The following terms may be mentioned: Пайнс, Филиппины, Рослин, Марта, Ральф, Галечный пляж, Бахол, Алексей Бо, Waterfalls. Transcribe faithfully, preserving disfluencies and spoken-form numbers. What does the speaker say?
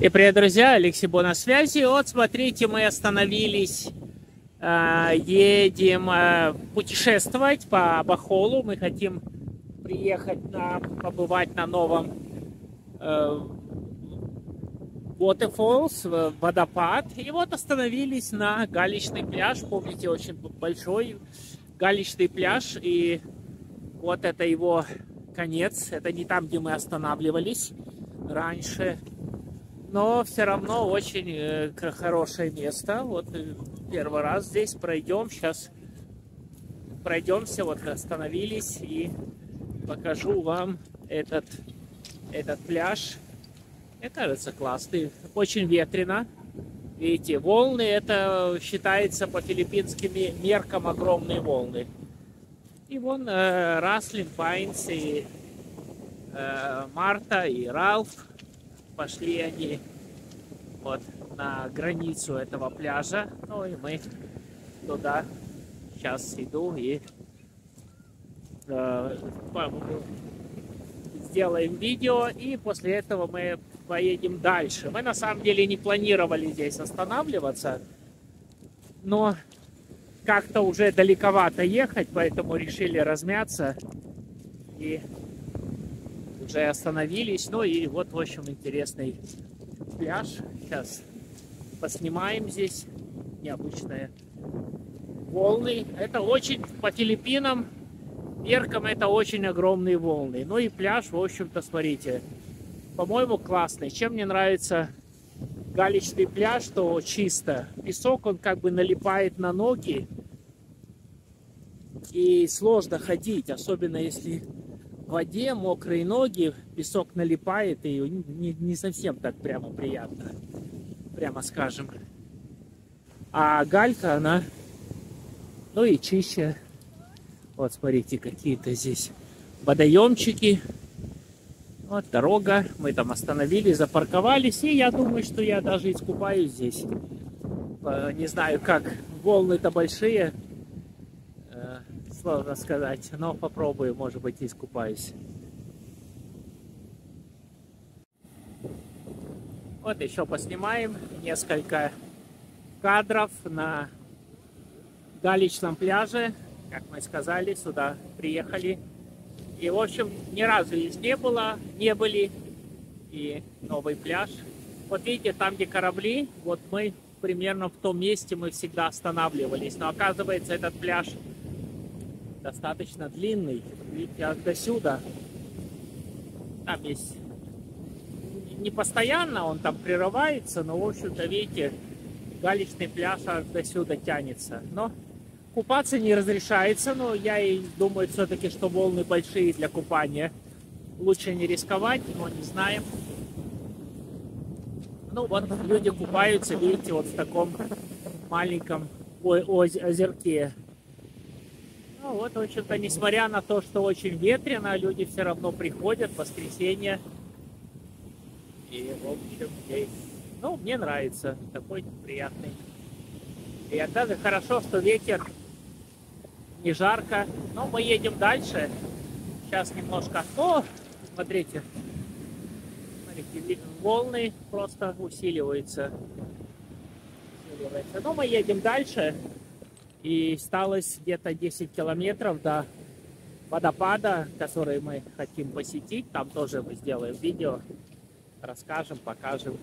И привет, друзья, Алексей Бо на связи. Вот, смотрите, мы остановились, едем путешествовать по Бахолу. Мы хотим приехать, на, побывать на новом Waterfalls, водопад. И вот остановились на Галечный пляж. Помните, очень большой Галечный пляж. И вот это его конец. Это не там, где мы останавливались раньше. Но все равно очень э, хорошее место. Вот первый раз здесь пройдем. Сейчас пройдемся. Вот остановились. И покажу вам этот, этот пляж. Мне кажется, классный. Очень ветрено. Видите, волны. Это считается по филиппинским меркам огромные волны. И вон э, Рослин, Пайнс, и э, Марта, и Ральф. Пошли они вот на границу этого пляжа. Ну и мы туда сейчас иду и э, сделаем видео. И после этого мы поедем дальше. Мы на самом деле не планировали здесь останавливаться. Но как-то уже далековато ехать, поэтому решили размяться. И уже остановились. Ну и вот, в общем, интересный пляж. Сейчас поснимаем здесь необычные волны. Это очень, по Филиппинам меркам, это очень огромные волны. Ну и пляж, в общем-то, смотрите, по-моему, классный. Чем мне нравится Галечный пляж, что чисто. Песок, он как бы налипает на ноги. И сложно ходить, особенно если в воде мокрые ноги, песок налипает, и не, не совсем так прямо приятно, прямо скажем. А галька, она, ну и чище. Вот, смотрите, какие-то здесь водоемчики. Вот дорога, мы там остановились, запарковались, и я думаю, что я даже искупаюсь здесь. Не знаю, как, волны-то большие. Сложно сказать, но попробую, может быть, и искупаюсь. Вот еще поснимаем несколько кадров на Галечном пляже. Как мы сказали, сюда приехали. И, в общем, ни разу здесь не было, не были. И новый пляж. Вот видите, там, где корабли, вот мы примерно в том месте мы всегда останавливались. Но, оказывается, этот пляж достаточно длинный, видите, аж до сюда. Там есть, не постоянно он там прерывается, но, в общем-то, видите, Галечный пляж аж до сюда тянется. Но купаться не разрешается, но я и думаю все-таки, что волны большие для купания. Лучше не рисковать, но не знаем. Ну вот люди купаются, видите, вот в таком маленьком озерке. Ну вот, в общем-то, несмотря на то, что очень ветрено, люди все равно приходят в воскресенье. И, в общем, здесь, ну, мне нравится, такой приятный. И даже хорошо, что ветер, не жарко. Но мы едем дальше. Сейчас немножко... О, смотрите. Смотрите, волны просто усиливаются. усиливаются. Но мы едем дальше. И осталось где-то десять километров до водопада, который мы хотим посетить. Там тоже мы сделаем видео, расскажем, покажем.